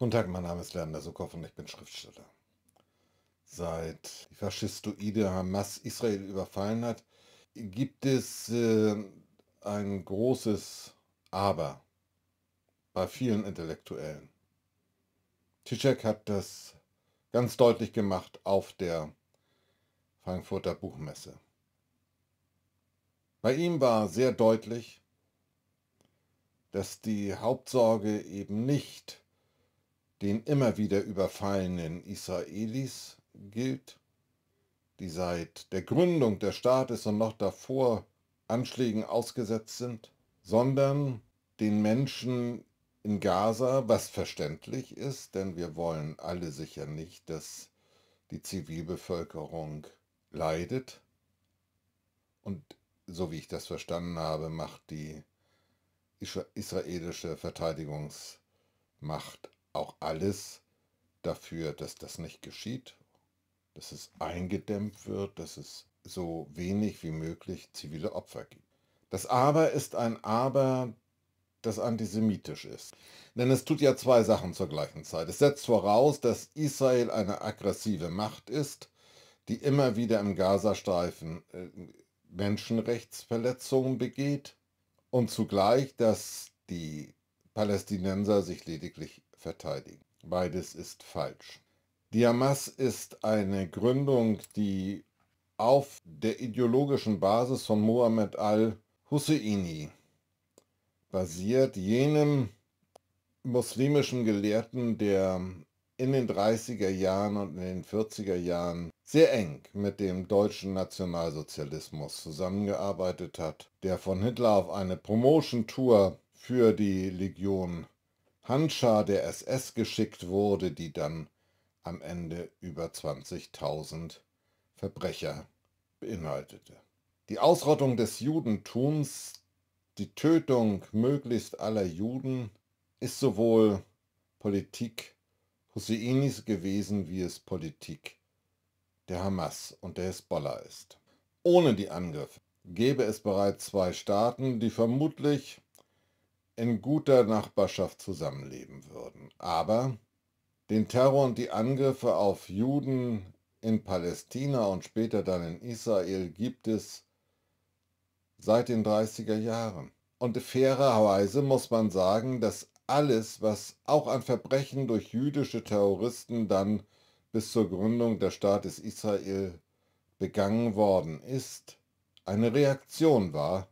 Guten Tag, mein Name ist Leander Sukov und ich bin Schriftsteller. Seit die faschistoide Hamas Israel überfallen hat, gibt es ein großes Aber bei vielen Intellektuellen. Žižek hat das ganz deutlich gemacht auf der Frankfurter Buchmesse. Bei ihm war sehr deutlich, dass die Hauptsorge eben nicht den immer wieder überfallenen Israelis gilt, die seit der Gründung des Staates und noch davor Anschlägen ausgesetzt sind, sondern den Menschen in Gaza, was verständlich ist, denn wir wollen alle sicher nicht, dass die Zivilbevölkerung leidet. Und so wie ich das verstanden habe, macht die israelische Verteidigungsmacht auch alles dafür, dass das nicht geschieht, dass es eingedämmt wird, dass es so wenig wie möglich zivile Opfer gibt. Das Aber ist ein Aber, das antisemitisch ist. Denn es tut ja zwei Sachen zur gleichen Zeit. Es setzt voraus, dass Israel eine aggressive Macht ist, die immer wieder im Gazastreifen Menschenrechtsverletzungen begeht und zugleich, dass die Palästinenser sich lediglich verteidigen. Beides ist falsch. Die Hamas ist eine Gründung, die auf der ideologischen Basis von Mohammed al-Husseini basiert, jenem muslimischen Gelehrten, der in den 30er Jahren und in den 40er Jahren sehr eng mit dem deutschen Nationalsozialismus zusammengearbeitet hat, der von Hitler auf eine Promotion-Tour für die Legion Handschar der SS geschickt wurde, die dann am Ende über 20.000 Verbrecher beinhaltete. Die Ausrottung des Judentums, die Tötung möglichst aller Juden, ist sowohl Politik Husseinis gewesen, wie es Politik der Hamas und der Hezbollah ist. Ohne die Angriffe gäbe es bereits zwei Staaten, die vermutlich in guter Nachbarschaft zusammenleben würden. Aber den Terror und die Angriffe auf Juden in Palästina und später dann in Israel gibt es seit den 30er Jahren. Und fairerweise muss man sagen, dass alles, was auch an Verbrechen durch jüdische Terroristen dann bis zur Gründung des Staates Israel begangen worden ist, eine Reaktion war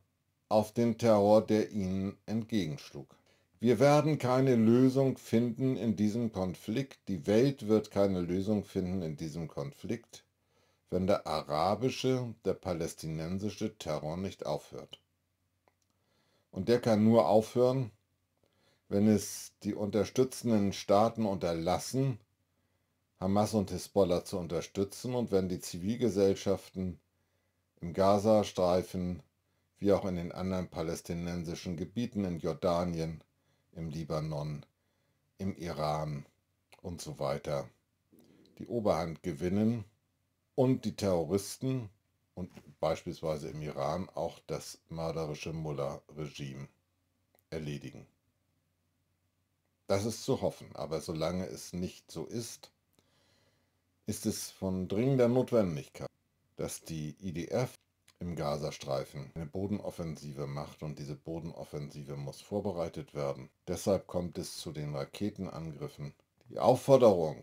auf den Terror, der ihnen entgegenschlug. Wir werden keine Lösung finden in diesem Konflikt, die Welt wird keine Lösung finden in diesem Konflikt, wenn der arabische, der palästinensische Terror nicht aufhört. Und der kann nur aufhören, wenn es die unterstützenden Staaten unterlassen, Hamas und Hezbollah zu unterstützen, und wenn die Zivilgesellschaften im Gazastreifen wie auch in den anderen palästinensischen Gebieten, in Jordanien, im Libanon, im Iran und so weiter, die Oberhand gewinnen und die Terroristen und beispielsweise im Iran auch das mörderische Mullah-Regime erledigen. Das ist zu hoffen, aber solange es nicht so ist, ist es von dringender Notwendigkeit, dass die IDF im Gazastreifen eine Bodenoffensive macht, und diese Bodenoffensive muss vorbereitet werden. Deshalb kommt es zu den Raketenangriffen. Die Aufforderung,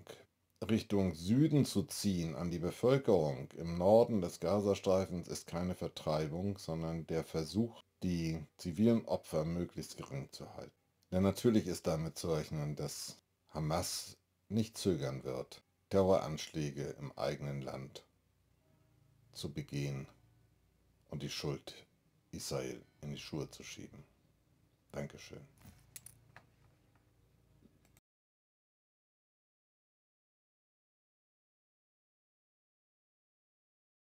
Richtung Süden zu ziehen an die Bevölkerung im Norden des Gazastreifens, ist keine Vertreibung, sondern der Versuch, die zivilen Opfer möglichst gering zu halten. Denn natürlich ist damit zu rechnen, dass Hamas nicht zögern wird, Terroranschläge im eigenen Land zu begehen und die Schuld Israel in die Schuhe zu schieben. Dankeschön.